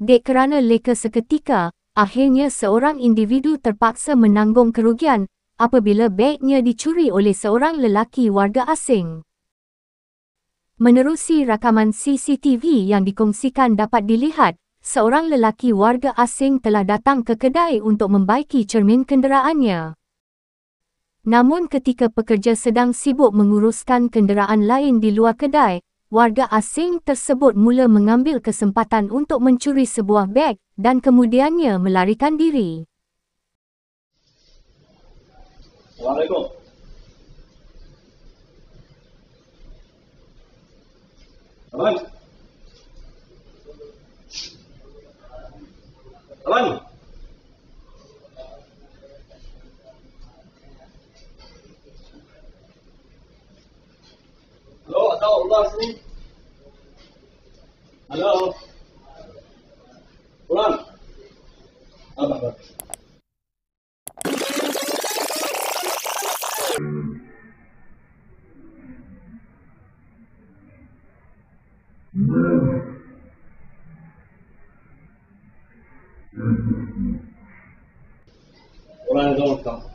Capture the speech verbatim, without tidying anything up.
Dek kerana leka seketika, akhirnya seorang individu terpaksa menanggung kerugian apabila bagnya dicuri oleh seorang lelaki warga asing. Menerusi rakaman C C T V yang dikongsikan dapat dilihat, seorang lelaki warga asing telah datang ke kedai untuk membaiki cermin kenderaannya. Namun ketika pekerja sedang sibuk menguruskan kenderaan lain di luar kedai, warga asing tersebut mula mengambil kesempatan untuk mencuri sebuah beg dan kemudiannya melarikan diri. Assalamualaikum. Abang. Abang. Hello, ada orang sini. Hello. Orang. Abang. Orang itu orang.